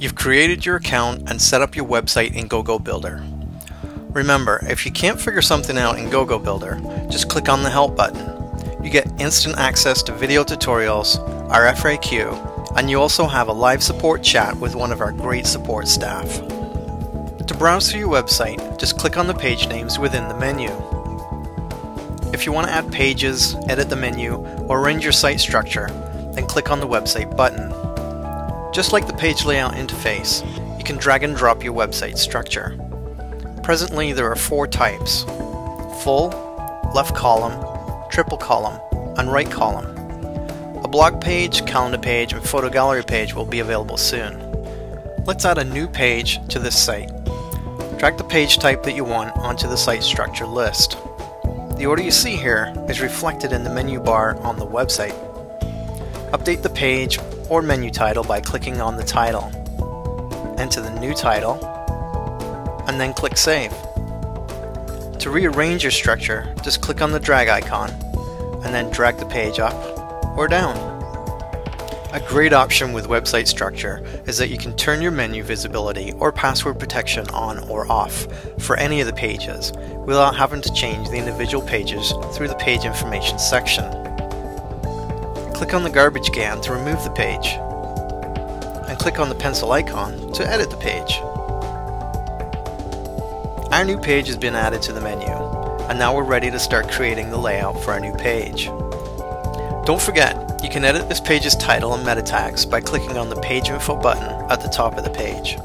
You've created your account and set up your website in GoGo Builder. Remember, if you can't figure something out in GoGo Builder, just click on the Help button. You get instant access to video tutorials, our FAQ, and you also have a live support chat with one of our great support staff. To browse through your website, just click on the page names within the menu. If you want to add pages, edit the menu, or arrange your site structure, then click on the Website button. Just like the page layout interface, you can drag and drop your website structure. Presently, there are four types: full, left column, triple column, and right column. A blog page, calendar page, and photo gallery page will be available soon. Let's add a new page to this site. Drag the page type that you want onto the site structure list. The order you see here is reflected in the menu bar on the website. Update the page or menu title by clicking on the title. Enter the new title and then click Save. To rearrange your structure, just click on the drag icon and then drag the page up or down. A great option with website structure is that you can turn your menu visibility or password protection on or off for any of the pages without having to change the individual pages through the page information section. Click on the garbage can to remove the page, and click on the pencil icon to edit the page. Our new page has been added to the menu, and now we're ready to start creating the layout for our new page. Don't forget, you can edit this page's title and meta tags by clicking on the Page Info button at the top of the page.